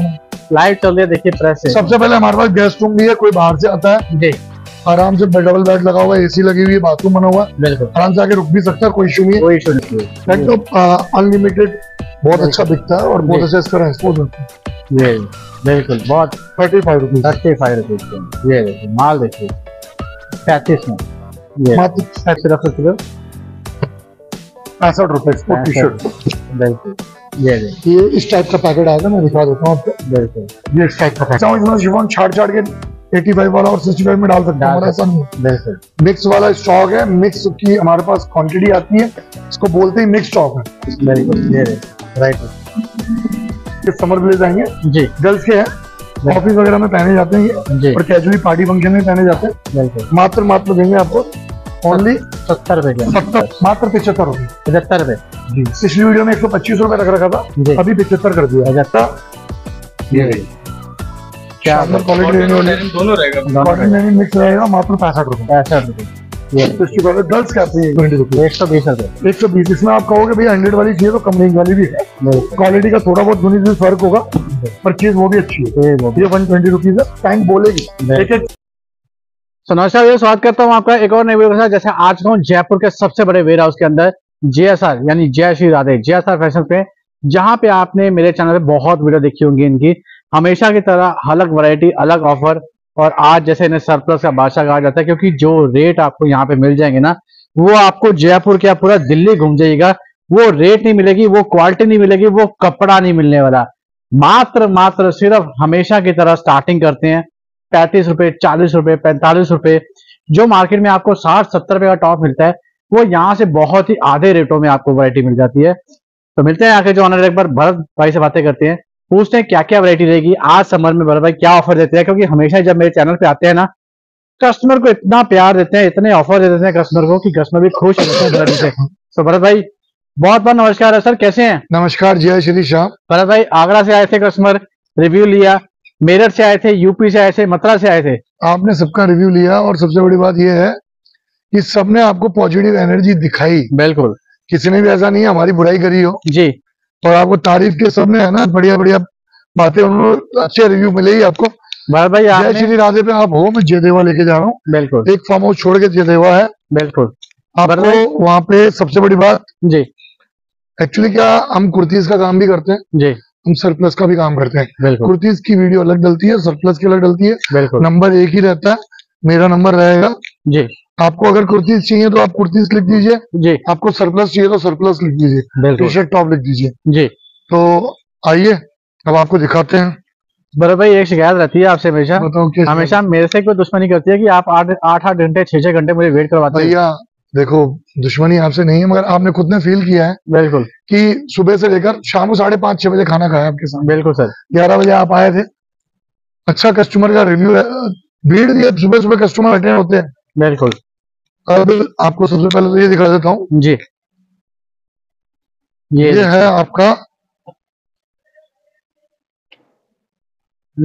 Light चल रही है, देखिए प्रेस है। सबसे पहले हमारे पास गेस्ट रूम भी है, कोई बाहर से आता है जी आराम से डबल बेड लगा हुआ है, एसी लगी हुई है, बाथरूम बना हुआ है, आराम से आके रुक भी सकता है, कोई इशू नहीं है, कोई इशू नहीं है। अनलिमिटेड बहुत अच्छा बिकता है और बहुत अच्छा इसका रेस्पॉन्स होता है। ये बिल्कुल बहुत 35 रुपीज। ये देखिए माल देखिए 35 में मात्र 65 रुपए स्पोर्ट टी शर्ट। बिल्कुल ये इस टाइप का पैकेट आएगा, मैं दिखा देता हूँ आपको। बिल्कुल ये इस टाइप का पैकेट समझ लो, शिफॉन छाड़ के 85 वाला और 65 में डाल सकते हैं, हमारा ऐसा नहीं। मिक्स वाला स्टॉक है, मिक्स की हमारे पास क्वांटिटी आती है, इसको बोलते हैं मिक्स स्टॉक है। बिल्कुल ये राइट। ये समर ब्लेजर आएंगे जी, गर्ल्स के हैं, ऑफिस वगैरह में पहने जाते हैं ये, और कैजुअली पार्टी फंक्शन में पहने जाते हैं। मात्र देंगे आपको ओनली 70 रुपए, मात्र 75 रुपए जी। पिछली वीडियो में 125 रुपए रख रखा था, अभी 75 कर दिया। दोनों रहेगा मात्र 65 रुपए। गर्ल्स का 120 रुपए, 120। इसमें आप कहोगे भैया 100 वाली चाहिए तो कम रेंज वाली भी है, क्वालिटी का थोड़ा बहुत धुनी से फर्क होगा पर चीज वो भी अच्छी है। ये 120 रुपीज है, टैंक बोलेगी। तो नमस्कार भैया, स्वागत करता हूँ आपका एक और नई वीडियो के साथ। जैसे आज हूँ जयपुर के सबसे बड़े वेयर हाउस के अंदर, जेएसआर यानी जय श्री राधे, जेएसआर फैशन पे, जहाँ पे आपने मेरे चैनल पे बहुत वीडियो देखी होंगी इनकी। हमेशा की तरह अलग वैरायटी, अलग ऑफर, और आज जैसे इन्हें सरप्लस का बादशाह कहा जाता है, क्योंकि जो रेट आपको यहाँ पे मिल जाएंगे ना, वो आपको जयपुर क्या पूरा दिल्ली घूम जाइएगा वो रेट नहीं मिलेगी, वो क्वालिटी नहीं मिलेगी, वो कपड़ा नहीं मिलने वाला। मात्र सिर्फ हमेशा की तरह स्टार्टिंग करते हैं 35 रुपए, 40 रुपए, 45 रुपए। जो मार्केट में आपको 60-70 रुपए का टॉप मिलता है, वो यहाँ से बहुत ही आधे रेटों में आपको वैरायटी मिल जाती है। तो मिलते हैं आखिर जो ऑनर एक बार भरत भाई से बातें करते हैं, पूछते हैं क्या क्या वैरायटी रहेगी आज समर में, भरत भाई क्या ऑफर देते हैं, क्योंकि हमेशा जब मेरे चैनल पे आते हैं ना, कस्टमर को इतना प्यार देते हैं, इतने ऑफर दे देते हैं कस्टमर को कि कस्टमर भी खुश होते हैं। तो भरत भाई बहुत बहुत नमस्कार है सर, कैसे हैं? नमस्कार जय श्री शाह। भरत भाई आगरा से आए थे कस्टमर, रिव्यू लिया, मेरठ से आए थे, यूपी से आए थे, मथुरा से आए थे, आपने सबका रिव्यू लिया और सबसे बड़ी बात यह है कि सबने आपको पॉजिटिव एनर्जी दिखाई। बिल्कुल, किसी ने भी ऐसा नहीं है हमारी बुराई करी हो जी, और आपको तारीफ के सबने है ना, बढ़िया बढ़िया बातें, उन्होंने अच्छे रिव्यू मिले ही आपको। भाई जय श्री राधे पे आप हो, मैं जयदेवा लेके जा रहा हूँ। बिल्कुल, एक फार्म हाउस छोड़ के जयदेवा है। बिल्कुल, आपको वहाँ पे सबसे बड़ी बात जी, एक्चुअली क्या हम कुर्तीज का काम भी करते हैं जी, हम सरप्लस का भी काम करते हैं। कुर्तीज की वीडियो अलग डलती है, सरप्लस की अलग डलती है, नंबर एक ही रहता है, मेरा नंबर रहेगा जी। आपको अगर कुर्तीज चाहिए तो आप कुर्तीज लिख दीजिए जी, आपको सरप्लस चाहिए तो सरप्लस लिख दीजिए, टी शर्ट टॉप लिख दीजिए जी। तो आइए अब आपको दिखाते हैं। बराबर भाई, एक शिकायत रहती है आपसे हमेशा, हमेशा मेरे से कोई दुश्मनी करती है कि आप 8-8 घंटे 6-6 घंटे मुझे वेट करवाते हैं। भैया देखो, दुश्मनी आपसे नहीं है, मगर आपने खुद ने फील किया है। बिल्कुल, कि सुबह से लेकर शाम को 5:30-6 बजे खाना खाया आपके साथ। बिल्कुल सर, 11 बजे आप आए थे। अच्छा कस्टमर का रिव्यू है, भीड़ भी सुबह सुबह कस्टमर अटेंड होते हैं। बिल्कुल, अब आपको सबसे पहले तो ये दिखा देता हूँ जी, ये है आपका,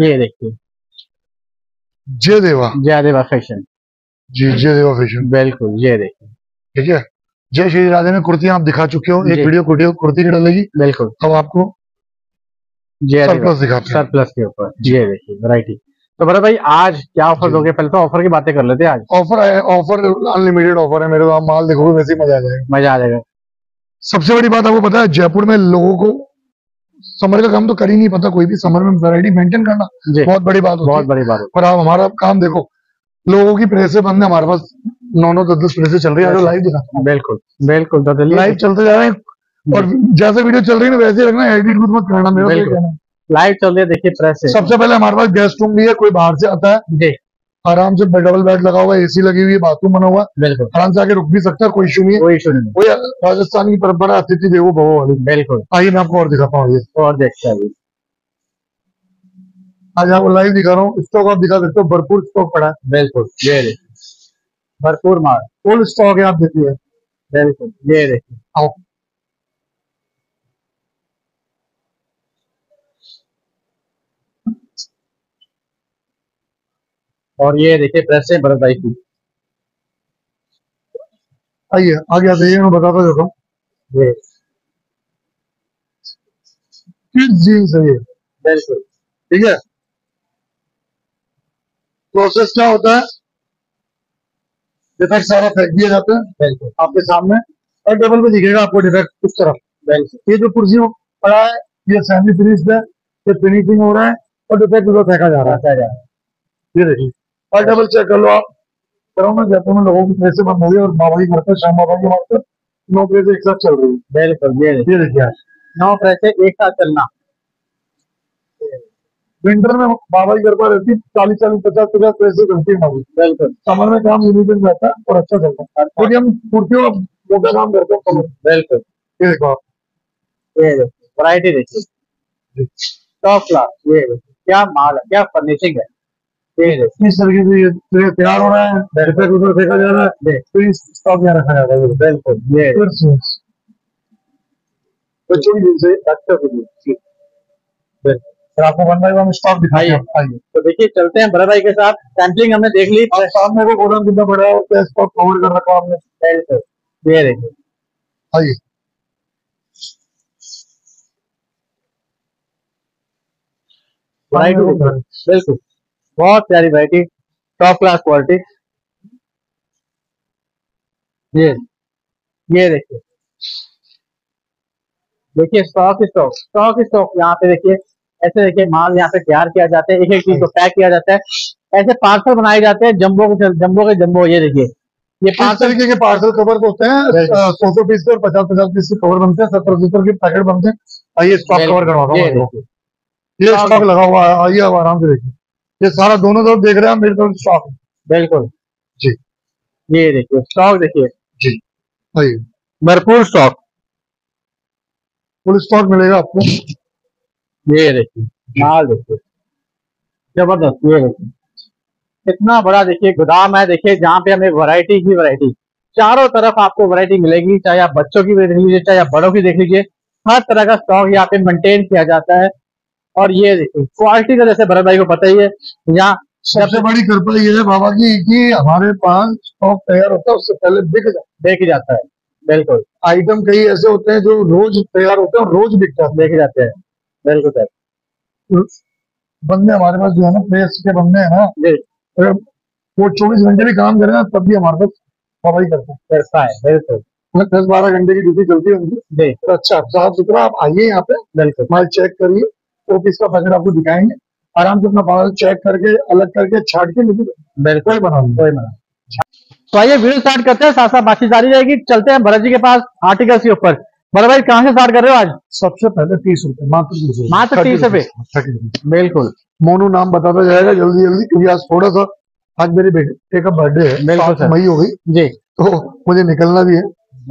ये देखिए जयदेवा फैशन जी, जयदेवा फैशन। बिल्कुल, ये देखिए ठीक है, जय श्री राधे में कुर्तियां आप दिखा चुके हो, एक वीडियो कुर्ती की डलेगी। बिल्कुल, अब आपको सरप्लस दिखाते हैं, सरप्लस के ऊपर ये देखिए वैरायटी। तो बड़ा भाई आज क्या ऑफर दोगे? पहले तो ऑफर की बातें कर लेते हैं। आज ऑफर है, ऑफर अनलिमिटेड ऑफर है मेरे को, आप माल देखोगे वैसे ही मजा आ जाएगा, मजा आ जाएगा। सबसे बड़ी बात आपको पता है, जयपुर में लोगों को समर का काम तो कर ही नहीं पता, कोई भी समर में वैरायटी मेंटेन करना बहुत बड़ी बात। पर आप हमारा काम देखो, लोगों की प्रेसें बंद है, हमारे पास 9-10 प्रेसें चल रही है, लाइव दिखाता हूं। बिल्कुल बिल्कुल, लाइव चलते जा रहे हैं, और जैसे वीडियो चल रही है ना वैसे ही रखना, एडिट मत करना, मेरे को लाइव चल रही है। देखिए प्रेस है। सबसे पहले हमारे पास गेस्ट रूम भी है, कोई बाहर से आता है जी, आराम से डबल बेड लगा हुआ है, एसी लगी हुई है, बाथरूम बना हुआ है, आराम से आके रुक भी सकता है, कोई इशू नहीं है। कोई राजस्थान की परंपरा अतिथि देवो भव वाली। बिल्कुल, आइए मैं आपको और दिखाता हूँ, और देखते हैं। आज आपको लाइव दिखा रहा हूँ, स्टॉक आप दिखा सकते हो, भरपूर स्टॉक पड़ा है। बिल्कुल, ये देखिए भरपूर माल, फुल स्टॉक है आप देखिए। बिल्कुल, ये देखिए आओ, और ये देखिए प्रेस है भरत भाई की। आइए आगे आते हैं, मैं बताता जाता हूँ। जीन्स है ये, बिल्कुल ठीक है। प्रोसेस क्या होता है, डिफेक्ट सारा फेंक दिया जाता है आपके सामने और टेबल पे दिखेगा आपको डिफेक्ट उस तरफ। ये जो कुर्सी पड़ा है ये सेमी फिनिश्ड है, ये फिनिशिंग हो रहा है और डिफेक्ट उधर फेंका जा रहा है। ये देखिए और डबल चेक कर लो आप, करो ना जयपुर में लोगों की प्रेस बंद हो गई और बाबा जी करते शाम बाबा जी मारते नौ प्रेस एक साथ चल रही है। बिल्कुल ये देखिए 9 प्रेस एक साथ चलना, विंटर में बाबा की कृपा रहती 40-50 पैसे घंटे बिल्कुल, समर में काम यूनिफॉर्म रहता है और अच्छा चलता है क्योंकि हम कुर्तियों का मोटा काम करते हैं। बिल्कुल ये देखो ये वैरायटी देखिए टॉप क्लास, ये क्या माल है, क्या फर्निशिंग है। किस तरीके से तैयार हो रहा है, देखा जा रहा है, रखा जा रहा है। बिल्कुल ये बच्चों की दिन से डॉक्टर के लिए बिल्कुल आपको वन बाई वन स्टॉक दिखाइए। तो देखिए चलते हैं बड़े भाई के साथ, सैम्पलिंग हमने देख ली और सामने को गोदाम कितना बड़ा है उसका स्टॉक कवर कर रखा हमने। ये देखिए आइए वैरायटी बिल्कुल बहुत प्यारी वैरायटी, टॉप क्लास क्वालिटी। ये देखिए स्टॉक यहाँ पे देखिए, ऐसे देखिए माल यहाँ पे तैयार किया जाता है, एक एक चीज को पैक किया जाता है, ऐसे पार्सल बनाए जाते हैं जम्बो के जम्बो। ये देखिए ये 5 तरीके के पार्सल कवर होते हैं, 100 पीस के और 50-50 पीस के कवर बनते हैं, 70-70 के पैकेट बनते हैं। ये स्टॉक कवर करवा ये स्टॉक लगा हुआ है, आइए अब आराम से देखिए। ये सारा दोनों तरफ देख रहे हैं मेरे तरफ स्टॉक बिल्कुल जी। ये देखिए स्टॉक देखिए जी आइए, भरपूर स्टॉक फुल स्टॉक मिलेगा आपको। ये देखिए माल देखिए जबरदस्त, ये देखिए इतना बड़ा देखिए गोदाम है, देखिए जहाँ पे हमें वैरायटी की वैरायटी चारों तरफ आपको वैरायटी मिलेगी, चाहे आप बच्चों की देख लीजिए चाहे आप बड़ों की देख लीजिए, हर तरह का स्टॉक यहाँ पे मेंटेन किया जाता है। और ये देखिए क्वालिटी का जैसे भरत भाई को पता ही है, यहाँ सबसे बड़ी कृपा ये है बाबा जी की हमारे पास स्टॉक तैयार होता है उससे पहले बिक जाता है। बिल्कुल आइटम कई ऐसे होते हैं जो रोज तैयार होते हैं और रोज बिक जाते हैं। बिल्कुल सर बंदे हमारे पास जो है ना प्रेस के बंदे है ना वो 24 घंटे भी काम करे ना तब भी हमारे पास कमाई करता है। 10-12 घंटे की ड्यूटी चलती है उनकी। अच्छा साफ सुथरा, आप आइए यहाँ पे बिल्कुल माल चेक करिए, वो पीस का पैकेट आपको दिखाएंगे आराम से अपना माल चेक करके अलग करके छाट के बिल्कुल बनाऊंगा। तो आइए वीडियो स्टार्ट करते हैं, साथ साथ बातचीत जारी रहेगी। चलते हैं भरत जी के पास आर्टिकल्स के ऊपर। बड़ा भाई कहाँ से स्टार्ट कर रहे हो आज? सबसे पहले 30 रुपए मात्र 30 रुपए। बिल्कुल मोनू नाम बताता जाएगा जल्दी जल्दी क्योंकि आज थोड़ा सा आज मेरे बेटे का बर्थडे है, बिल्कुल मई हो गई जी तो मुझे निकलना भी है।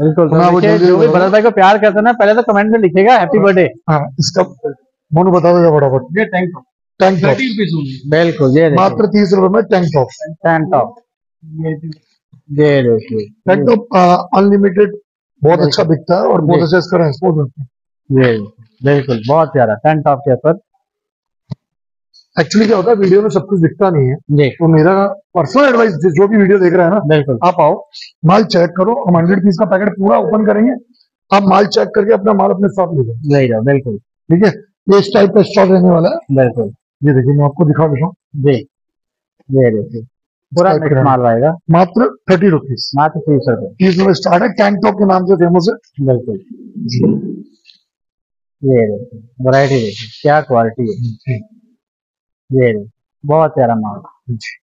बिल्कुल भरत भाई को प्यार करते ना पहले तो कमेंट में लिखेगा हैप्पी बर्थडे। हाँ इसका मोनू बताता जाए फटाफट। बिल्कुल ये मात्र 30 रुपए में टैंक टॉप अनलिमिटेड बहुत अच्छा बिकता है और बहुत अच्छा इसका रेस्पॉन्स होता है। बिल्कुल बहुत प्यारा टैंक टॉप के ऊपर। एक्चुअली क्या होता है वीडियो में सब कुछ दिखता नहीं है, तो मेरा पर्सनल एडवाइस जो भी वीडियो देख रहा है ना बिल्कुल आप आओ माल चेक करो, हम 100 पीस का पैकेट पूरा ओपन करेंगे, आप माल चेक करके अपना माल अपने साथ ले जाओ। बिल्कुल ठीक है ये इस टाइप का स्टॉक रहने वाला है। बिल्कुल ये देखिए मैं आपको दिखा देता हूँ जी, ये देखिए पूरा माल आएगा मात्र 30 रुपीज मात्र 30 रुपए स्टार्ट है, टैंक टॉप के नाम से फेमस है। बिल्कुल ये वैरायटी देखिए क्या क्वालिटी है, ये बहुत प्यारा माल जी।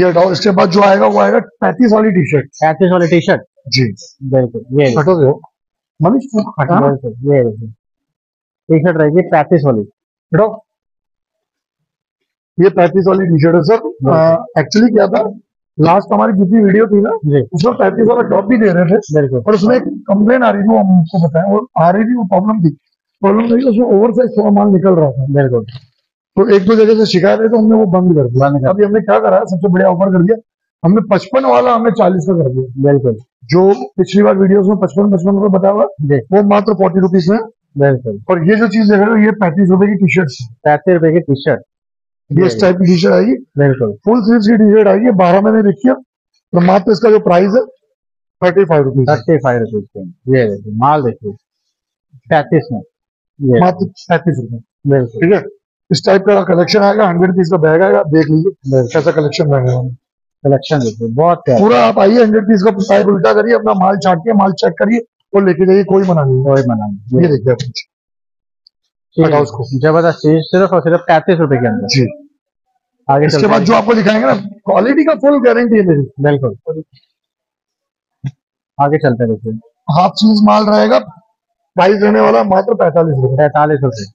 ये हटाओ, इसके बाद जो आएगा वो आएगा 35 वाली टी शर्ट जी। बिल्कुल ये हटो दो मनीष हटा, ये टी शर्ट रहेगी 35 वाली हटो, ये 35 वाली टी शर्ट है सर। एक्चुअली क्या था लास्ट हमारी जितनी वीडियो थी ना उसमें 35 वाला टॉप भी दे रहे थे और उसमें एक कंप्लेन आ रही थी, हमको बताया और आ रही थी वो प्रॉब्लम थी उसमें ओवर साइज थोड़ा माल निकल रहा था। बिल्कुल तो 1-2 जगह से शिकायत है तो हमने वो बंद कर दिया। अभी हमने क्या करा सबसे बढ़िया ऑफर कर दिया, हमने 55 वाला हमने 40 का कर दिया। बिल्कुल जो पिछली बार वीडियो में 55 रुपए बताया वो मात्र 40 रुपीज में। बिल्कुल और ये जो चीज देख रहे हो ये 35 रुपए की टी शर्ट 35 रुपए की टी शर्ट इस टाइप की टी शर्ट आएगी। बिल्कुल फुल स्लीव्स की टी शर्ट आएगी 12 महीने देखिए और मात्र इसका जो प्राइस है 35 रुपीज। ये देखिए माल देखिए 35 में मात्र 35 रुपए। ठीक है इस टाइप का कलेक्शन आएगा, 100 पीस का बैग आएगा, देख लीजिए कैसा कलेक्शन रहेगा। कलेक्शन बहुत पूरा, आप आइए 100 पीस का टाइप उल्टा करिए, अपना माल छाटिए, माल चेक करिए और लेके जाइए, कोई मना नहीं, कोई मना नहीं। ये देखिए जबरदस्त चीज, सिर्फ और सिर्फ 35 रुपए के अंदर जी। आगे इसके बाद जो आपको दिखाएंगे ना, क्वालिटी का फुल गारंटी है मेरी, बिल्कुल। आगे चलते देखिए, हाफ चीज माल रहेगा, प्राइस देने वाला मात्र 45 रुपए।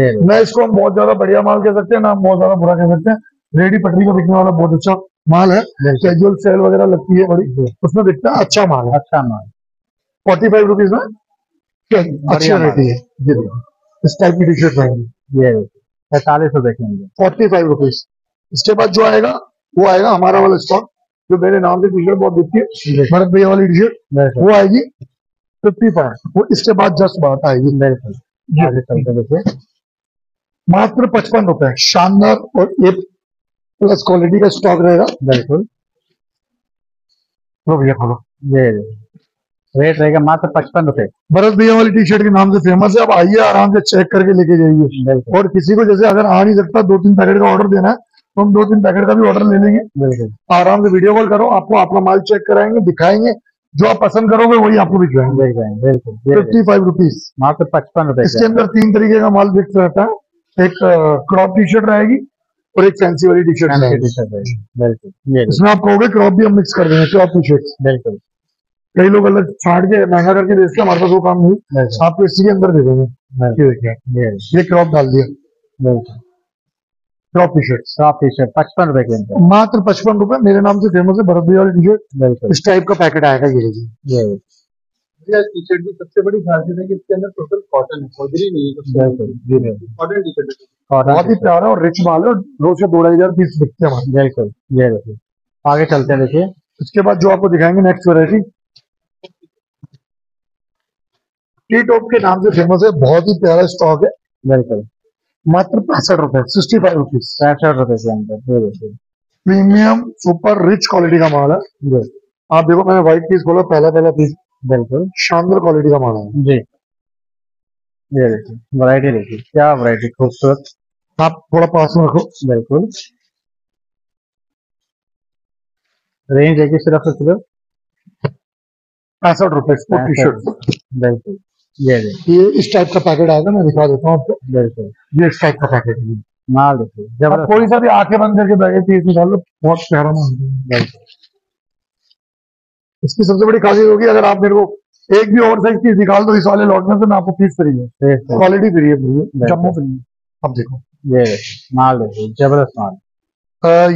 ये ना इसको हम बहुत ज्यादा बढ़िया माल कह सकते हैं, ना हम बहुत ज्यादा बुरा कह सकते हैं। रेडी पटरी का बिकने वाला बहुत अच्छा माल है, कैजुअल सेल वगैरह लगती है बड़ी, उसमें बिकता है अच्छा माल, अच्छा माल। 45 रुपीज में अच्छी रेटी है जी। इस टाइप की टी शर्ट रहेंगी, ये 45 रुपए के अंदर, 45 रुपीज। इसके बाद जो आएगा वो आएगा हमारा वाला स्टॉक, जो मेरे नाम की टी शर्ट बहुत बिकती है, भरत भैया वाली टी शर्ट, वो आएगी 55। वो इसके बाद जस्ट बात आएगी मेरे मात्र 55 रुपए। शानदार और एक प्लस क्वालिटी का स्टॉक रहेगा, बिल्कुल। तो भैया खोलो, ये रेट रहेगा मात्र 55 रुपए। भरत भैया वाली टी शर्ट के नाम से फेमस है, आप आइए आराम से चेक करके लेके जाइए। और किसी को जैसे अगर आ नहीं सकता, 2-3 पैकेट का ऑर्डर देना है तो हम 2-3 पैकेट का भी ऑर्डर ले लेंगे। आराम से वीडियो कॉल करो, आपको आपका माल चेक कराएंगे, दिखाएंगे, जो आप पसंद करोगे वही आपको बिकवाएंगे। 55 रुपीज मात्र 55 रुपए। इसके अंदर 3 तरीके का माल बिक रहता है, एक क्रॉप टी शर्ट रहेगी और एक फैंसी वाली टी शर्ट रहेगी, बिल्कुल। इसमें आप कहोगे क्रॉप भी हम मिक्स कर देंगे, क्रॉप टी शर्ट, बिल्कुल। कई लोग अलग छाट के महंगा करके बेचते हैं, हमारे पास वो काम नहीं, आपको इसी के अंदर दे देंगे। ये क्रॉप डाल दिया, crop T shirt, crop T shirt 55 रुपए के अंदर, मात्र 55 रुपए। मेरे नाम से फेमस है भरत भैया वाली टी शर्ट। इस टाइप का पैकेट आएगा, ये टी शर्ट की सबसे बड़ी खासियत है कि इसके अंदर टोटल कॉटन है, कॉटन टी शर्ट, बहुत ही प्यारा और रिच माल है। 2 से 2,500 पीस बिकते हैं हमारे, बिल्कुल। ये देखिए आगे चलते हैं, देखिए इसके बाद जो आपको दिखाएंगे नेक्स्ट वेरायटी, टी टॉप के नाम से फेमस है, बहुत ही प्यारा स्टॉक है, बिल्कुल। मात्र 65 रुपए, 65 रुपीज, 65 रुपए के अंदर। प्रीमियम सुपर रिच क्वालिटी का माल है, आप देखो मैंने व्हाइट पीस बोला, पहला पीस, बिल्कुल शानदार क्वालिटी का माल है जी। ये देखिए वैरायटी, देखिए क्या वैरायटी खूबसूरत, आप थोड़ा पास में रखो, बिल्कुल। रेंज है सिर्फ 65 रुपए टी शर्ट, बिल्कुल। ये इस टाइप का पैकेट आएगा, मैं दिखा देता हूँ आपको, बिल्कुल। ये इस टाइप का पैकेट है, माल देखिए जब कोई सा भी आंखें बंद करके बैठे पीस निकाल लो, बहुत प्यारा माल। इसकी सबसे बड़ी खासियत होगी, अगर आप मेरे को एक भी ओवर साइज पीस निकाल दो इस वाले लॉट में, तो मैं आपको पीस फ्री है, क्वालिटी फ्री है, जम्मू फ्री। आप देखो ये माल देखिए जबरदस्त माल,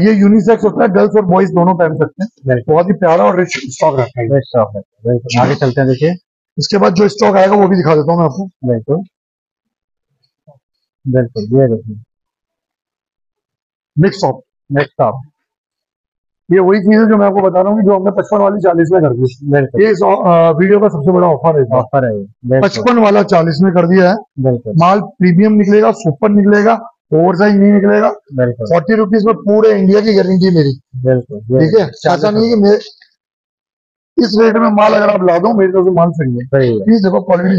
ये यूनिसेक्स होता है, गर्ल्स और बॉयज दोनों पहन सकते हैं, बहुत ही प्यारा और रिच स्टॉक रखा है। आगे चलते हैं, देखिए इसके बाद जो स्टॉक आएगा वो भी दिखा देता हूँ मैं आपको, बिल्कुल बिल्कुल। ये देखिए मिक्स टॉप, मिक्स टॉप, ये वही चीज है जो मैं आपको बता रहा हूँ कि जो हमने 55 वाली 40 में कर दी, ये वीडियो का सबसे बड़ा ऑफर है, ऑफर है 55 वाला 40 में कर दिया है। माल प्रीमियम निकलेगा, सुपर निकलेगा, ओवर साइज नहीं निकलेगा, 40 रुपीज में पूरे इंडिया की गारंटी मेरी, बिल्कुल ठीक है। ऐसा नहीं है कि इस रेट में माल अगर आप ला दो, मेरे तो माल सही है, प्लीज देखो क्वालिटी।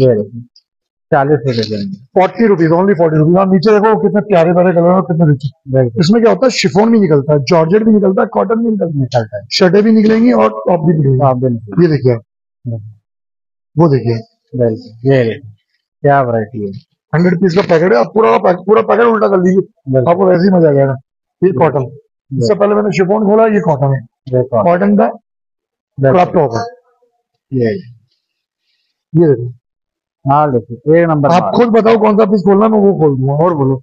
ये 40 रुपए, 40 रुपीज, ओनली 40 रुपीज। आप नीचे देखो कितने प्यारे प्यारे कलर और कितने रिच। इसमें क्या होता है, शिफॉन भी निकलता है, जॉर्जेट भी निकलता है, कॉटन भी निकलता है, शर्टें भी निकलेंगी और टॉप भी निकलेंगे। ये देखिए आप, वो देखिए ये क्या वैरायटी है। 100 पीस का पैकेट है, आप पूरा पैकेट उल्टा कर दीजिए, आपको वैसे ही मजा आ जाएगा। ये कॉटन, इससे पहले मैंने शिफॉन खोला, ये कॉटन है, कॉटन का क्रॉप टॉप है। ये देखिए नंबर, आप खुद बताओ कौन सा पीस खोलना, मैं वो खोल दूंगा। और बोलो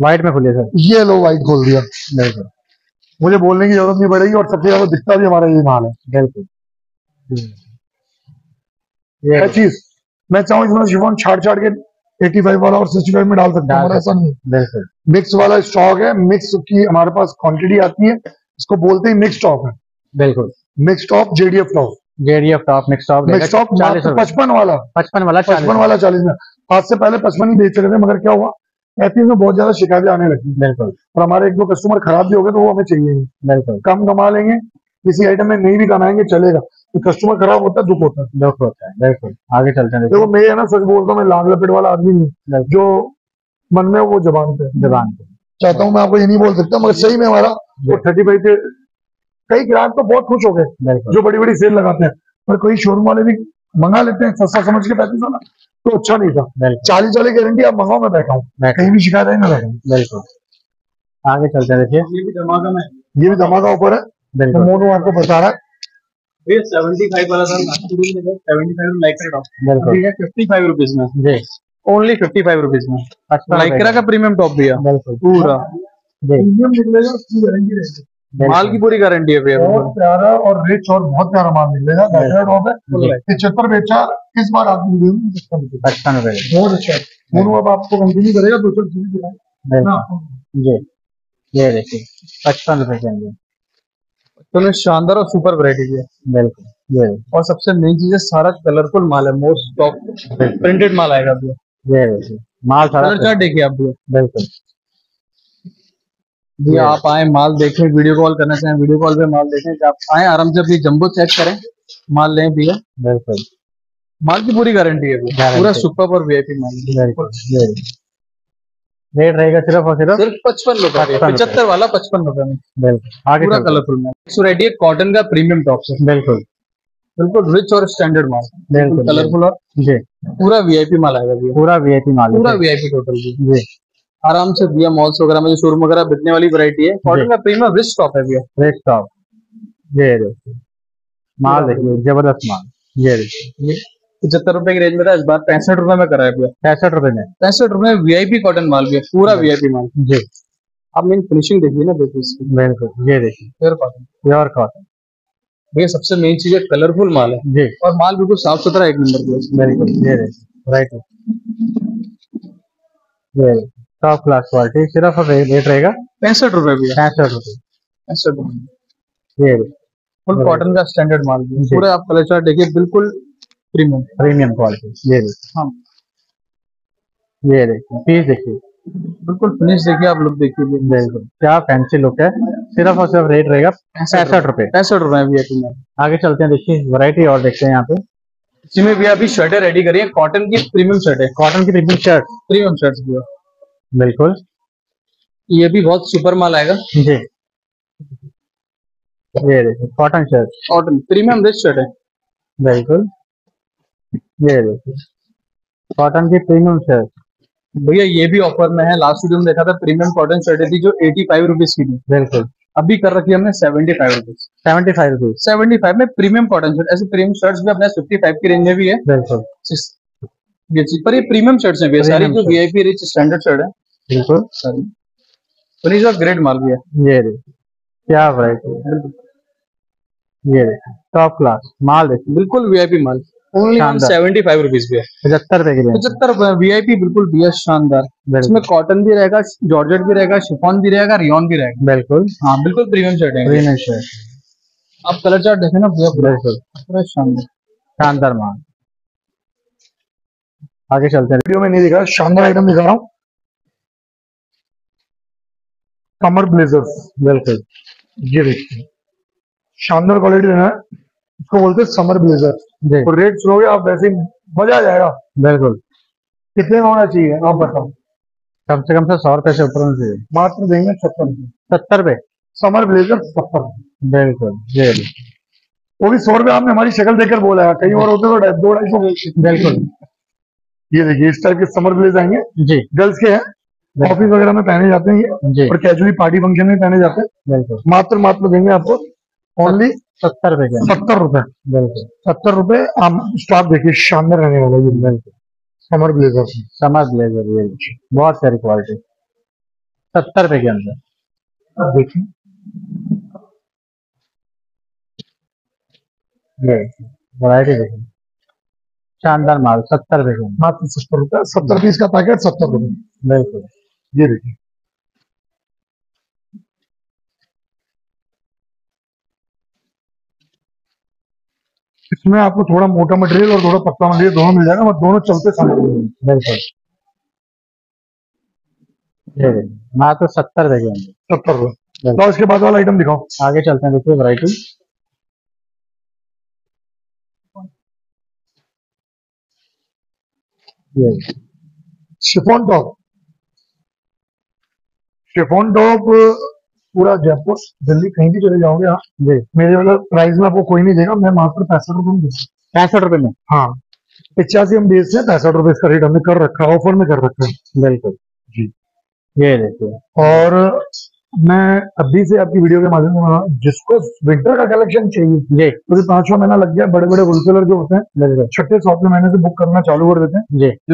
व्हाइट में खोलिए सर, ये लो व्हाइट खोल दिया, मुझे बोलने की जरूरत नहीं पड़ेगी। और सबसे ज्यादा दिखता भी हमारा ये माल है, बिल्कुल। ये चीज मैं चाहूँ इसमें शिफॉन छाड़ के 85 वाला और 65 में डाल सकता हूँ, ऐसा नहीं। मिक्स वाला स्टॉक है, मिक्स की हमारे पास क्वांटिटी आती है, इसको बोलते हैं मिक्स टॉप है, बिल्कुल। Mix top, JDF top, JDF top, mix top, mix top 55 वाला 40 में। आज से पहले 55 ही बेच रहे थे, मगर क्या हुआ, ऐसी में बहुत ज्यादा शिकायतें आने लगी, बिल्कुल। और हमारे 1-2 कस्टमर खराब भी हो गए, तो वो हमें चाहिए, बिल्कुल। कम कमा लेंगे, किसी आइटम में नहीं भी कमाएंगे चलेगा, कस्टमर खराब होता है, दुख होता है, दुख होता है, बिल्कुल। आगे चलते हैं, देखो मैं है ना सच बोलता हूँ, मैं लाल लपेट वाला आदमी नहीं, जो मन में वो जबान पे चाहता हूँ मैं आपको ये नहीं बोल सकता, मगर सही में हमारा 35 के कई ग्राहक तो बहुत खुश हो गए जो बड़ी बड़ी सेल लगाते हैं, पर कोई शोरूम वाले भी मंगा लेते हैं सस्ता समझ के, 35 तो अच्छा नहीं था, 40 वाली गारंटी आप मंगाओ, मैं बैठा हूँ, कहीं भी शिकायत है ना, बिल्कुल। आगे चलते हैं, देखिए ये भी धमाका ऊपर है, मोनू आपको बता रहा है 75 वाला था, 75 लाइक्रा टॉप है 55 रुपीज में, ओनली 55 रुपीज में, लाइक्रा का प्रीमियम टॉप भी है, पूरा प्रीमियम निकलेगा, उसकी गारंटी रहेगी, माल की पूरी गारंटी है भैया, बहुत प्यारा और रिच और बहुत प्यारा माल निकलेगा, लाइक्रा टॉप है, 75 बेचा इस बार आपको 95 बहुत अच्छा, मोनू अब आपको कंटिन्यू करेगा, 200 चीज दिखाएंगे, ये देखिए 55 रुपए के अंदर, तो शानदार और सुपर वैरायटी है, बिल्कुल ये, और सबसे नई चीज है सारा कलरफुल माल है, मोस्ट टॉप प्रिंटेड माल आएगा भैया, माल सारा चार्ट देखिए आप भैया, बिल्कुल जी, आप आए माल देखें, वीडियो कॉल करना चाहें वीडियो कॉल पे माल देखें, आप आए आराम से अपनी जंबो चेक करें, माल लें भैया, बिल्कुल माल की पूरी गारंटी है, पूरा सुपर और वीआईपी माल, बिल्कुल रेट रहेगा सिर्फ 55 75 वाला 55 रुपए में, बिल्कुल पूरा कलरफुल में, रेडी है कॉटन का प्रीमियम टॉप से, बिल्कुल बिल्कुल रिच और स्टैंडर्ड माल, बिल्कुल कलरफुल और जी, पूरा वीआईपी माल आएगा भैया, पूरा वीआईपी माल, पूरा वीआईपी टोटल जी, आराम से भैया मॉल्स वगैरह में जो शोरूम वगैरह बिकने वाली वैरायटी है, कॉटन का प्रीमियम रिच टॉप है भैया, रिच टॉप ये माल देखिए, जबरदस्त माल, ये 75 रुपए की रेंज में था, इस बार 65 रुपए में कराया भैया, 65 रुपए में, 65 रुपए में वीआईपी कॉटन माल भी है, पूरा वीआईपी माल जी, आप मेन फिनिशिंग देखिए ना, देखिए ये देखिए प्योर कॉटन, प्योर कॉटन भैया, सबसे मेन चीज है कलरफुल माल है जी, और माल बिल्कुल साफ सुथरा, एक नंबर भैया, राइट है, टॉप क्लास क्वालिटी, सिर्फ रेट रहेगा 65 रुपए भैया, 65 रुपए, फुल कॉटन का स्टैंडर्ड माल, पूरा आप कलर चार्ट देखिए, बिल्कुल प्रीमियम प्रीमियम क्वालिटी, ये देखिए पीस देखिए, बिल्कुल फिनिश देखिए, आप लुक देखिए, बिल्कुल क्या फैंसी लुक है, सिर्फ और सिर्फ रेट रहेगा 65 रुपए, 65 रुपए वीआईपी में। आगे चलते हैं, देखिए वैरायटी और देखते हैं यहाँ पे, इसी में भी अभी शर्टें रेडी करी है, कॉटन की प्रीमियम शर्ट है, कॉटन की प्रीमियम शर्ट भी है, बिल्कुल ये भी बहुत सुपर माल आएगा जी, ये देखिए cotton shirt, cotton premium rich shirt है, बिल्कुल ये देखिए कॉटन की प्रीमियम शर्ट भैया, ये भी ऑफर में है, लास्ट वीडियो में देखा था प्रीमियम कॉटन शर्ट थी जो 85 रुपीज की थी, बिल्कुल अभी कर रखी हमने 75 रुपीज, 75 में प्रीमियम कॉटन शर्ट, ऐसे प्रीमियम शर्ट्स भी अपने 55 की रेंज में भी है, बिल्कुल पर ये प्रीमियम शर्ट्स हैं, सारी जो वीआईपी रिच स्टैंडर्ड शर्ट है, बिल्कुल सारी और ग्रेड माल भी है, ये क्या वैरायटी, ये टॉप क्लास माल देखिए, बिल्कुल वीआईपी माल, ओनली 75 रुपीज भी है, 75 रुपए वीआईपी, बिल्कुल भी है शानदार, इसमें कॉटन भी रहेगा, जॉर्जेट भी रहेगा, शिफॉन भी रहेगा, रियॉन भी रहेगा, बिल्कुल हाँ, बिल्कुल प्रीमियम शर्ट है, प्रीमियम शर्ट, आप कलर चार्ट देखें ना भैया, बिल्कुल शानदार शानदार माल। आगे चलते हैं, वीडियो में नहीं दिखा, शानदार आइटम दिखा रहा हूँ, कमर ब्लेजर्स, बिल्कुल ये देखिए शानदार क्वालिटी देना है, इसको बोलते हैं समर ब्लेजर, और रेट सुनोगे आप वैसे ही मजा आ जाएगा, बिल्कुल कितने में होना चाहिए आप बताओ, कम से कम 100 रुपए से ऊपर होना चाहिए, मात्र देंगे 70 रुपए, समर ब्लेजर 70, बिल्कुल जी, वो भी 100 रुपए, आपने हमारी शक्ल देखकर बोला है, कहीं और होते तो 2-250, बिल्कुल ये देखिए इस टाइप के समर ब्लेजर आएंगे जी, गर्ल्स के हैं, ऑफिस वगैरह में पहने जाते हैं, और कैजुअली पार्टी फंक्शन में पहने जाते हैं, बिल्कुल मात्र देंगे आपको ओनली 70 रुपए, 70 रुपए, बिल्कुल 70 रुपए, आप स्टॉक देखिए शानदार रहने वाला है, बिल्कुल समर ब्लेजर, समर ब्लेजर ये बहुत सारी क्वालिटी 70 रुपए के अंदर, देखिए वैरायटी देखिए शानदार माल, 70 रुपए के अंदर, मात्र 70 रुपए, 70 पीस का पैकेट 70 रुपए, बिल्कुल ये देखिए, इसमें आपको थोड़ा मोटा मटेरियल और थोड़ा पतला मटेरियल दोनों मिल जाएगा, दोनों चलते बिल्कुल माँ, तो 70 रुपए। इसके बाद वाला आइटम दिखाओ, आगे चलते हैं, देखिए वैरायटी है। शिफॉन टॉप, शिफॉन टॉप पूरा जयपुर दिल्ली कहीं भी चले जाओगे आप, मेरे वाला प्राइस में आपको कोई नहीं देगा। मैं मात्र 65 रुपए में, 65 रुपए में, हाँ 85 हम बेचते हैं, 65 रुपए इसका रेट हमने कर रखा है, ऑफर में कर रखा है। बिल्कुल जी, ये देखिए। और मैं अभी से आपकी वीडियो के माध्यम से जिसको विंटर का कलेक्शन चाहिए, तो 5-6 महीना लग गया, बड़े बड़े होलसेलर जो होते हैं 6-7 महीने से बुक करना चालू कर देते हैं।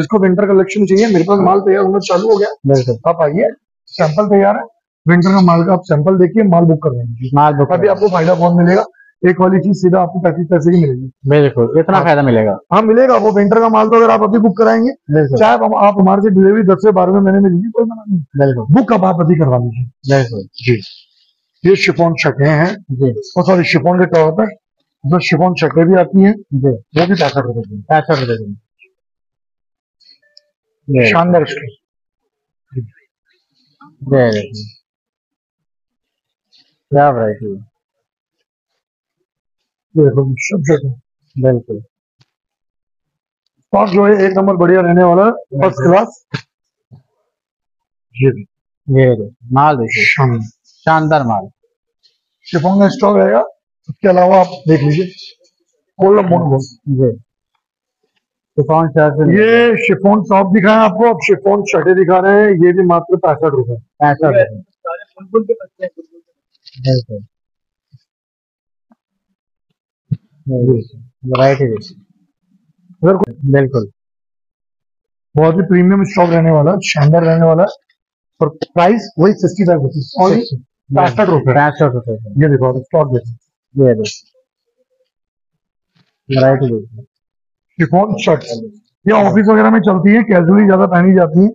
जिसको विंटर कलेक्शन चाहिए, मेरे पास माल तैयार होना चालू हो गया, आप आइए, सैंपल तैयार है विंटर का माल का, आप सैंपल देखिए, माल बुक कर देंगे। माल बुक अभी आपको फायदा कौन मिलेगा, एक वाली चीज सीधा आपको 35 पैसे की मिलेगी। बिल्कुल, इतना फायदा मिलेगा। हाँ मिलेगा, वो विंटर का माल तो अगर आप अभी बुक कराएंगे, चाहे आप हमारे से डिलीवरी 10 से 12 महीने में लीजिए, कोई मना नहीं, बुक अब आप अभी करवा लीजिए। जी, ये शिफॉन शर्टें हैं जी, और सॉरी शिफॉन के टॉप है, तो शिफॉन शर्टें भी आती है जी, वो भी 65 रुपए, 65 रुपए। शानदार क्या वैरायटी है, बिल्कुल जो है एक नंबर बढ़िया रहने वाला, फर्स्ट क्लास। ये माल देखिए, शानदार माल शिफॉन का स्टॉक रहेगा। इसके अलावा आप देख लीजिए शिफॉन शर्ट, ये शिफॉन टॉप दिखाया आपको, अब शिफॉन शर्टें दिखा रहे हैं, ये भी मात्र 65 रुपए, 65 रुपए। बिल्कुल, बहुत ही प्रीमियम स्टॉक रहने वाला, शानदार रहने वाला, और प्राइस वही 65 रुपए। ये देखो स्टॉक देखो, वैरायटी देखो। शिफॉन शर्ट ये ऑफिस वगैरह में चलती है, कैजुअली ज्यादा पहनी जाती है,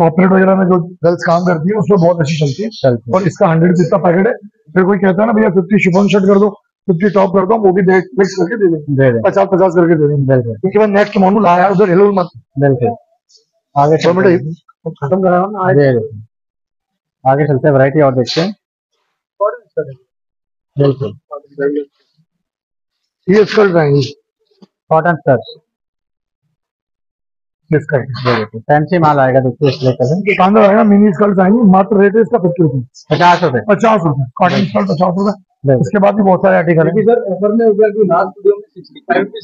कॉर्पोरेट वगैरह में जो गर्ल्स काम करती है उसमें बहुत अच्छी चलती है। और इसका 100 का पैकेट है, फिर कोई कहता है ना भैया 50 शिफॉन शर्ट कर दो, 50 टॉप करता हूँ, वो भी मिक्स करके दे देंगे, 50-50 करके दे देंगे। उसके बाद नेक्स्ट मॉडल आया, उधर हिलो मत, आगे खत्म कराया ना, आगे चलते हैं, वैरायटी और देखते हैं। बिल्कुल, ये स्कर्ट रहेंगी कॉटन स्कर्ट, फैंसी माल आएगा, देखिए शानदार आएगा। मिनी स्कर्ट आएंगे, मात्र रेट है इसका 50 रुपए, 50 रुपए, 50 रुपए कॉटन स्कर्ट, 50 रुपए। उसके बाद भी बहुत सारे आर्टिकल हैं सर, ऑफर में स्टूडियो में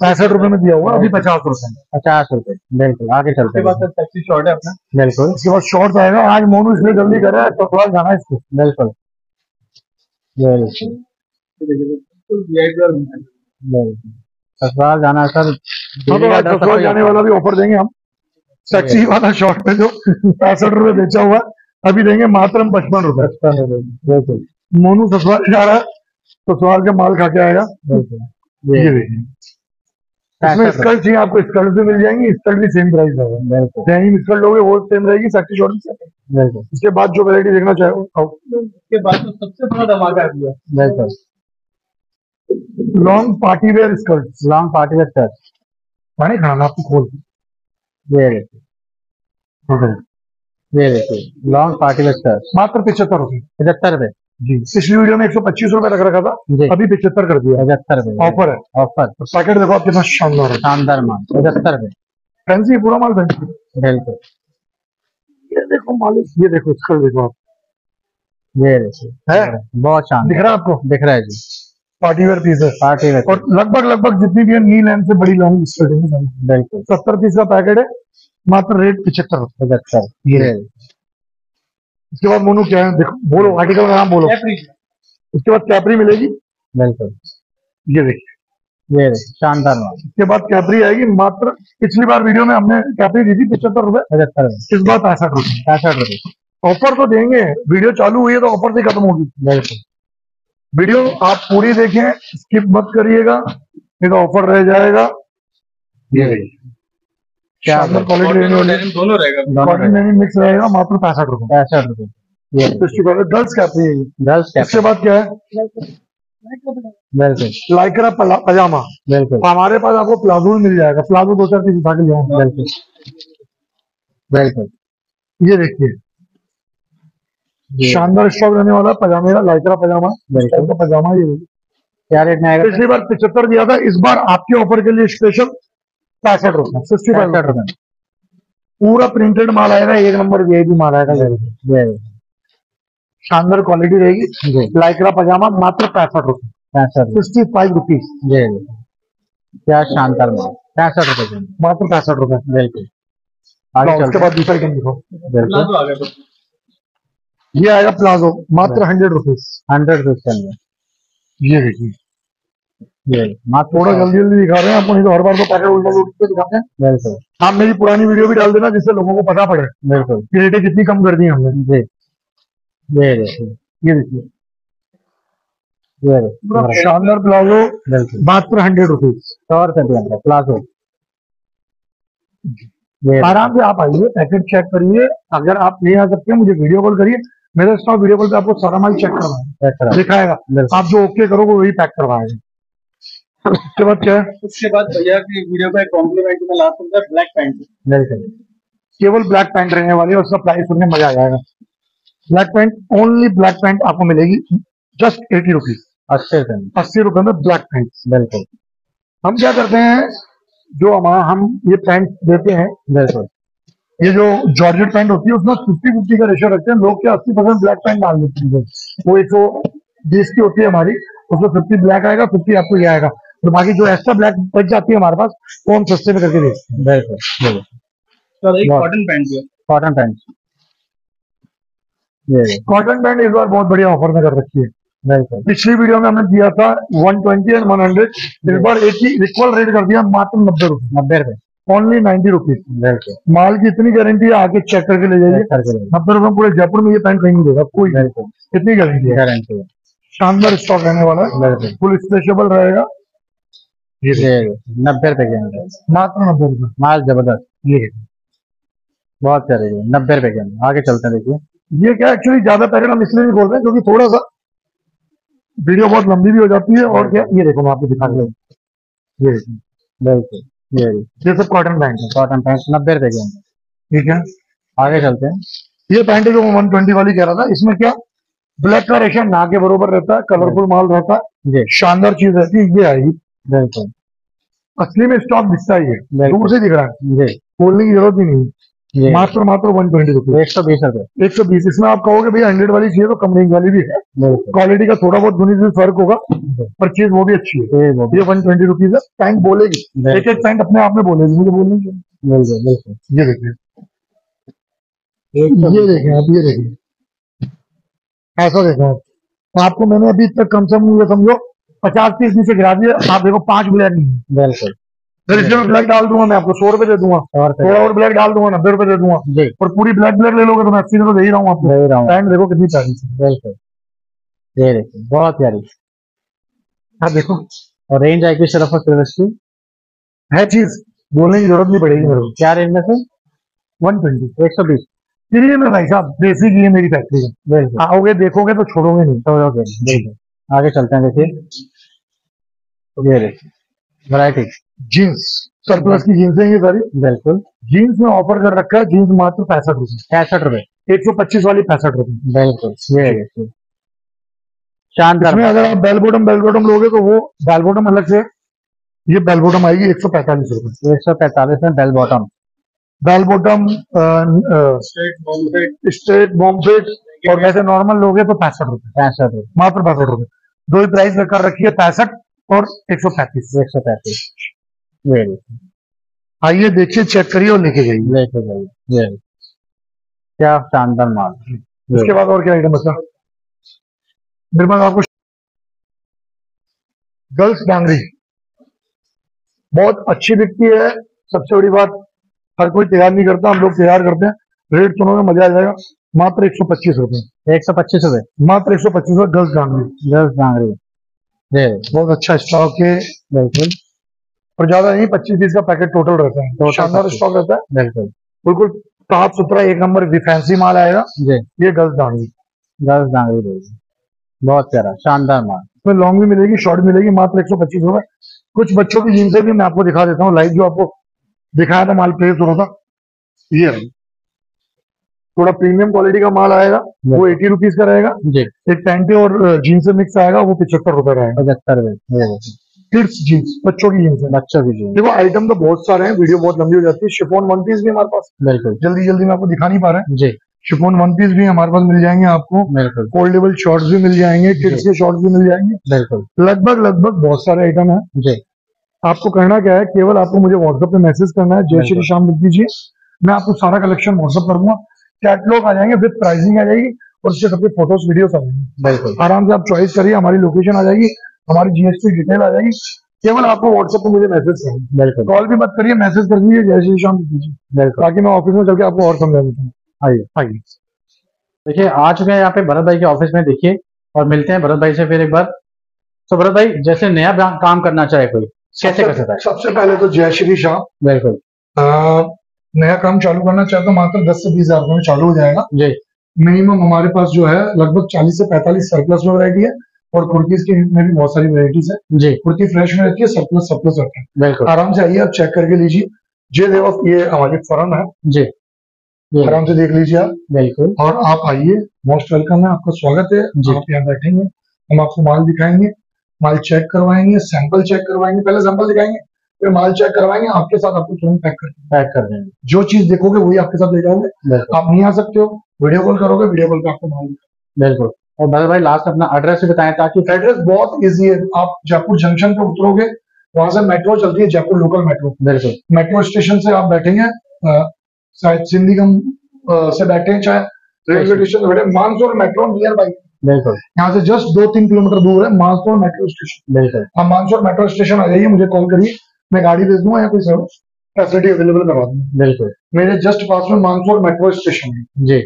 65 रुपए में दिया हुआ, अभी 50 रुपए, 50 रुपए। बिल्कुल, आगे चलते हैं, टैक्सी शॉर्ट है अपना। बिल्कुल, उसके बाद शॉर्ट्स आएगा, आज मोनू इसलिए जल्दी कर रहा है, तो थोड़ा जाना है इसको। बिल्कुल, ससुराल जाना है सर, ससुराल जाने वाला भी ऑफर देंगे हम, टैक्सी वाला शॉर्ट में जो 65 रुपए बेचा हुआ अभी देंगे मात्र 55 रुपए। बिल्कुल, मोनू ससुराल जा रहा है, ससुराल के माल खा के आएगा। ये देखिए, इसमें स्कर्ट चाहिए आपको, स्कर्ट भी मिल जाएंगी, स्कर्ट भी सेम प्राइस होगा, डेनिम स्कर्ट लोगे वो सेम रहेगी, सेक्सी शॉर्ट भी। इसके बाद जो वैरायटी देखना चाहो, इसके बाद तो सबसे बड़ा धमाका है long party wear skirt, long party wear skirt, पानी खाना आपको खोल ये देखिए, लॉन्ग पार्टी वेयर स्कर्ट मात्र 75 रुपए, 75 रुपए जी। पिछली वीडियो में 125 रुपए रख रखा था, अभी 75 कर दिया, 75 रुपए ऑफर है। ऑफर पैकेट देखो आप कितना शानदार है, शानदार माल 75 रुपए, फैंसी पूरा माल फैंसी। बिल्कुल, ये देखो मालिक, ये देखो इसका देखो आप, ये देखिए है, बहुत शानदार दिख रहा है आपको, दिख रहा है जी, पार्टीवेयर पीस है, पार्टीवेयर। और लगभग जितनी भी है नी लैंड से बड़ी लॉन्ग स्कर्ट है। बिल्कुल, 70 पीस का पैकेट है, मात्र रेट 75 रुपए। ये इसके बाद मोनू क्या है देखो, बोलो आर्टिकल का नाम बोलो। उसके बाद कैपरी मिलेगी। बिल्कुल, ये देखिए, ये शानदार माल। इसके बाद कैपरी आएगी, मात्र पिछली बार वीडियो में हमने कैपरी दी थी 75 रुपए, इस बार 65 रुपए, 65 रुपए। ऑफर तो देंगे, वीडियो चालू हुई है तो ऑफर से खत्म होगी। वीडियो आप पूरी देखें, स्किप मत करिएगा, नहीं तो ऑफर रह जाएगा। ये देखिए क्या क्वालिटी, दोनों रहेगा, मिक्स रहेगा, मात्र 65 रुपए, 65 रुपए। गर्ल्स कैपरी है, गर्ल्स कैपरी। इसके बाद क्या है, लाइक्रा पजामा। बिल्कुल, हमारे पास आपको प्लाजो मिल जाएगा, प्लाजो 2-4 पीस उठा के लिया। बिल्कुल, ये देखिए शानदार स्टॉक रहने वाला पजामे का, लाइक्रा पजामा, बिल्कुल का पजामा। ये क्या रेट में आएगा, पिछली बार 75 दिया था, इस बार आपके ऑफर के लिए स्पेशल 65 रुपए, 65 रुपए। पूरा प्रिंटेड माल आएगा, एक नंबर वीआईपी माल आएगा, शानदार क्वालिटी रहेगी। लाइक्रा पजामा मात्र 65 रुपीज, क्या शानदार माल, 65 रुपए, मात्र 65 रुपए। बिल्कुल, उसके बाद दूसरा आइटम दिखाओ। बिल्कुल, ये आएगा प्लाजो मात्र 100 रुपीज, 100 रुपीज। ये देखिए, थोड़ा जल्दी जल्दी दिखा रहे हैं अपन, तो हर बार तो पैकेट उल्टा दिखाते हैं। हाँ, मेरी पुरानी वीडियो भी डाल देना जिससे लोगों को पता पड़े कि रेटें कितनी कम कर दी हमने। ये देखिए, शानदार प्लाजो मात्र 100 रुपीज, प्लाजो। आराम से आप आइए, पैकेट चेक करिए, अगर आप नहीं आ सकते मुझे वीडियो कॉल करिए, मेरे स्टॉक वीडियो कॉल पे आपको सारा माल चेक करवाएगा, दिखाएगा, आप जो ओके करोगे वही पैक करवाएगा। उसके बाद क्या है? उसके बाद भैया की वीडियो का एक कॉम्प्लीमेंट में लास्ट में ब्लैक पैंट, केवल ब्लैक पैंट रहने वाली है, उसका प्राइस सुनने मजा आ जाएगा। Black pant, only black pant आपको मिलेगी जस्ट 80 रुपीज, 80 रुपए में ब्लैक पैंट। बिल्कुल, हम क्या करते हैं, जो हमारा हम ये पैंट देते हैं, बिल्कुल ये जो जॉर्जेट पैंट होती है उसमें 50-50 का रेशो रखते हैं। लोग क्या 80% ब्लैक पैंट डाल देते हैं, वो 120 की होती है हमारी, उसमें 50 ब्लैक आएगा, 50 आपको ये आएगा, तो बाकी जो एक्स्ट्रा ब्लैक बच जाती है हमारे पास वो हम सस्ते में करके देते हैं। कॉटन पैंट इस बार बहुत बढ़िया ऑफर में कर रखी है। पिछली वीडियो में हमने दिया था 120 और 100, इस बार 80 इक्वल रेट कर दिया, मात्र 90 रुपए, ओनली 90 रुपीज। माल की इतनी गारंटी है, आगे चेक करके ले जाइए। 90 रुपए पूरे जयपुर में ये पैंट कहीं नहीं देगा कोई, इतनी गारंटी है। शानदार स्टॉक रहने वाला है, फुल स्ट्रेचेबल रहेगा। 90 रुपए के अंदर, मात्र 90 रुपए, माल जबरदस्त। ये बहुत प्यारे, 90 रुपए के अंदर। आगे चलते हैं, देखिए ये क्या, एक्चुअली ज्यादा पैकेट हम इसलिए नहीं बोल रहे क्योंकि थोड़ा सा वीडियो बहुत लंबी भी हो जाती है। और क्या, ये देखो मैं आपको दिखा रहा हूँ, ये सब कॉटन पैंट है, कॉटन पैंट 90 रुपए के अंदर। ठीक है, आगे चलते हैं। ये पैंट जो 120 वाली कह रहा था, इसमें क्या ब्लैक का रेशा ना के बरोबर रहता है, कलरफुल माल रहता है, शानदार चीज रहती है। ये आएगी, बिल्कुल असली में स्टॉक दिखता ही है, दूर से दिख रहा है, बोलने की जरूरत ही नहीं। मात्र मात्र 120 रुपए, 120 रुपए, 120। इसमें आप कहोगे भैया 100 वाली चाहिए तो कम रेंज वाली भी है, क्वालिटी का थोड़ा बहुत धुनी से फर्क होगा पर चीज वो भी अच्छी है। ये 120 रुपीज है, पैंट बोलेगी, एक एक पैंट अपने आप में बोलेगी, मुझे बोलनी चाहिए। ये देखिए, आप ये देखिए, ऐसा देखो आपको मैंने अभी तक कम से कम समझो 50-30 नीचे गिरा दिया, आप देखो 5 ब्लैक नहीं है। फिर इसमें ब्लैक डाल दूंगा मैं आपको 100 रुपए दे दूंगा, थोड़ा और ब्लैक डाल दूंगा 90 रुपए दे दूंगा, और पूरी ब्लैक ले लोगे तो मैं 80 रुपए दे ही रहा हूँ आपको। पैंट देखो कितनी प्यारी, बिल्कुल बहुत प्यारी। आप देखो, और रेंज आएगी सिर्फ और सिर्फ इसकी, है चीज बोलने की जरूरत नहीं पड़ेगी मेरे को। क्या रेंज में से 120, 120 में भाई साहब, देसी की है मेरी फैक्ट्री है, आओगे देखोगे तो छोड़ोगे नहीं, समझोगे। बिल्कुल, आगे चलते हैं। देखिए ये वैरायटी जीन्स, सरप्लस की जीन्स है ये सारी। बिल्कुल, जीन्स में ऑफर कर रखा है, जीन्स मात्र 65 रुपए, 65 रुपए, 125 वाली 65 रुपए। बिल्कुल, ये शानदार। अगर आप बेल बॉटम लोगे तो वो बेल बॉटम अलग से, ये बेल बॉटम आएगी 145 रुपए, 145 में bell bottom. Bell bottom straight बॉम्बेट और वैसे नॉर्मल लोगे तो 65 रुपए, मात्र 65 रुपए। दो ही प्राइस रखा रखी है, 65 और 135। आइए देखिए, चेक करिए और लेके जाइए, क्या शानदार माल। इसके बाद और क्या आइटम बचा मेरे पास आपको? गर्ल्स डांगरी बहुत अच्छी बिकती है। सबसे बड़ी बात, हर कोई तैयार नहीं करता, हम लोग तैयार करते हैं। रेट सुनोगे मजा आ जाएगा, मात्र 125 रुपए, 125 रुपए, मात्र 125 रुपए। गर्ल्स डांगरी बहुत अच्छा स्टॉक है। बिल्कुल, और ज्यादा नहीं, 25-30 का पैकेट टोटल रहता है, तो शानदार स्टॉक रहता है। बिल्कुल, बिल्कुल साफ सुथरा, एक नंबर फैंसी माल आएगा। ये गर्ल्स डांगरी बहुत प्यारा शानदार माल। इसमें लॉन्ग भी मिलेगी, शॉर्ट मिलेगी, मात्र 125 रुपए। कुछ बच्चों की जीन्स भी मैं आपको दिखा देता हूँ, लाइव जो आपको दिखाया था माल प्लेस हो रहा था। ये थोड़ा प्रीमियम क्वालिटी का माल आएगा, वो 80 रुपीज का रहेगा। एक पैंटे और जीन्स से मिक्स आएगा, वो 75 रुपए रहेगा। किड्स जीन्स, बच्चों की जीन्स है, बच्चों की जीन्स। देखो आइटम तो बहुत सारे हैं, वीडियो बहुत लंबी हो जाती है। शिफॉन वन पीस भी हमारे पास, बिल्कुल जल्दी जल्दी में आपको दिखा नहीं पा रहा है जी। शिफॉन वन पीस भी हमारे पास मिल जाएंगे आपको, फोल्डेबल शॉर्ट्स भी मिल जाएंगे, किड्स के शॉर्ट्स भी मिल जाएंगे, बिल्कुल लगभग बहुत सारे आइटम है जी। आपको करना क्या है, केवल आपको मुझे व्हाट्सएप पे मैसेज करना है, जय श्री शाम लिख दीजिए, मैं आपको सारा कलेक्शन व्हाट्सएप कर दूंगा, कैटलॉग आ जाएंगे, विद प्राइसिंग आ जाएगी और उसके सबके फोटोज वीडियोस आ जाएंगे, बिल्कुल आराम से आप चॉइस करिए। हमारी लोकेशन आ जाएगी, हमारी जीएसटी डिटेल आ जाएगी, केवल आपको व्हाट्सएप पे मुझे मैसेज करना, बिल्कुल कॉल भी मत करिए, मैसेज कर दीजिए जय श्री शाम लिख दीजिए, ताकि मैं ऑफिस में चल के आपको और समझा देता हूँ। आइए आइए देखिए आ चुके हैं यहाँ पे भरत भाई के ऑफिस में, देखिए और मिलते हैं भरत भाई से फिर एक बार। तो भरत भाई जैसे नया काम करना चाहे कोई कैसे कर सकता है? सबसे पहले तो जय श्री शाम, बिल्कुल नया काम चालू करना चाहते तो मात्र 10 से 20 हजार रुपए में चालू हो जाएगा जी। मिनिमम हमारे पास जो है लगभग 40 से 45 सरप्लस में वैरायटी है और कुर्तीज की में भी बहुत सारी वैरायटीज है जी। कुर्ती फ्रेश में रखिए, सरप्लस रखिए, बिल्कुल आराम से आइए आप चेक करके लीजिए। जय देव ये हमारी फर्म है जी, आराम से देख लीजिए आप, बिल्कुल और आप आइए, मोस्ट वेलकम है, आपका स्वागत है। आप यहाँ बैठेंगे, हम आपको माल दिखाएंगे, माल चेक करवाएंगे, सैंपल चेक करवाएंगे, पहले सैंपल दिखाएंगे फिर माल चेक करवाएंगे, आपके साथ आपको तुरंत पैक कर देंगे। जो चीज देखोगे वही आपके साथ ले जाओगे, आप नहीं आ सकते हो वीडियो कॉल करोगे, वीडियो कॉल पे आपको माल दिखाएंगे, बिल्कुल। और भरत भाई लास्ट अपना एड्रेस बताएं ताकि। एड्रेस बहुत ईजी है, आप जयपुर जंक्शन पे उतरोगे, वहां से मेट्रो चलती है, जयपुर लोकल मेट्रो, बिल्कुल मेट्रो स्टेशन से आप बैठेंगे, शायद सिंधीगम से बैठे, चाहे रेलवे स्टेशन से बैठे, मानसूर मेट्रो नियर बाई, बिल्कुल यहाँ से जस्ट 2-3 किलोमीटर दूर है मानसौर मेट्रो स्टेशन, बिल्कुल आप मानसौर मेट्रो स्टेशन आ जाइए, मुझे कॉल करिए, मैं गाड़ी भेज दूंगा या कोई सर्विस फैसिलिटी अवेलेबल करवा दूंगा, बिल्कुल मेरे जस्ट पास में मानसौर मेट्रो स्टेशन है जी।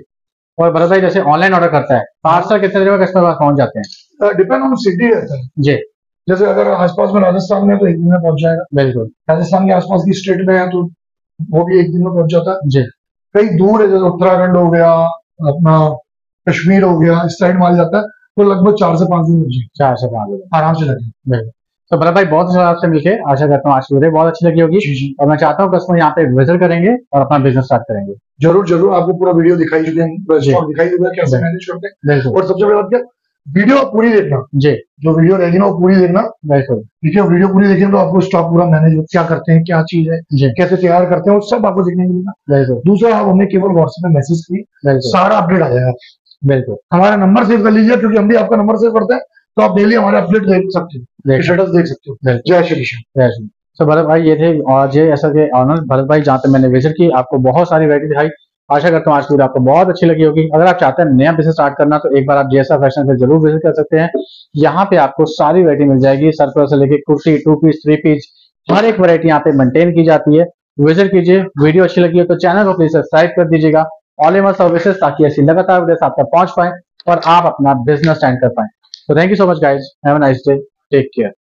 और भरत भाई जैसे ऑनलाइन ऑर्डर करता है, पार्सल कितने देर में कस्टमर पास पहुंच जाते हैं? डिपेंड ऑन सिटी रहता है जी, जैसे अगर आसपास में राजस्थान में तो 1 दिन में पहुंच जाएगा, बिल्कुल राजस्थान के आसपास की स्टेट में है तो वो भी 1 दिन में पहुंच जाता है जी। कई दूर है जैसे उत्तराखंड हो गया, अपना कश्मीर हो गया, इस साइड माल जाता है तो लगभग 4 से 5 दिन लग जाए, 4 से 5 दिन आराम से लगे। तो भरत भाई बहुत अच्छा आपसे मिलके, आशा करता हूँ आज की वीडियो बहुत अच्छी लगी होगी और मैं चाहता हूँ कस्टमर यहाँ पे विजिट करेंगे और अपना बिजनेस स्टार्ट करेंगे। जरूर जरूर आपको पूरा वीडियो दिखाई देंगे और सबसे बड़ी बात क्या, वीडियो पूरी देखना जी, जो वीडियो रहेगी ना वो पूरी देखना, बिल्कुल ठीक है। वीडियो पूरी देखेंगे तो आपको स्टॉक पूरा मैनेज क्या करते हैं, क्या चीज है, कैसे तैयार करते हैं, वो सब आपको देखने को मिलेगा। दूसरा आप हमने केवल व्हाट्सएप में मैसेज किए, सारा अपडेट आ जाएगा, बिल्कुल हमारा नंबर सेव कर लीजिए क्योंकि हम भी आपका नंबर सेव करते हैं, तो आप डेली हमारे अपडेट देख सकते हो, स्टेटस देख सकते हो। जय श्री कृष्ण। सो भरत भाई ये थे और JSR के ऑनर भरत भाई, जहाँ तक मैंने विजिट की आपको बहुत सारी वैरायटी दिखाई, आशा करता हूँ आज की वीडियो आपको बहुत अच्छी लगी होगी। अगर आप चाहते हैं नया बिजनेस स्टार्ट करना तो एक बार आप JSR फैशन पे जरूर विजिट कर सकते हैं, यहाँ पे आपको सारी वैरायटी मिल जाएगी, सरप्लस से लेके कुर्ती, 2 पीस 3 पीस हर एक वैरायटी यहाँ पे मेंटेन की जाती है। विजिट कीजिए, वीडियो अच्छी लगी हो तो चैनल को प्लीज सब्सक्राइब कर दीजिएगा, ऑल इन वन सर्विसेज, ताकि ऐसी लगातार वीडियो आप तक पहुंच पाए और आप अपना बिजनेस स्टार्ट कर पाए। तो thank you so much guys, have a nice day, take care.